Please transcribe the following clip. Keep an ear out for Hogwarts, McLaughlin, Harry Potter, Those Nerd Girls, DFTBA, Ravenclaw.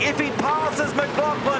if he passes McLaughlin.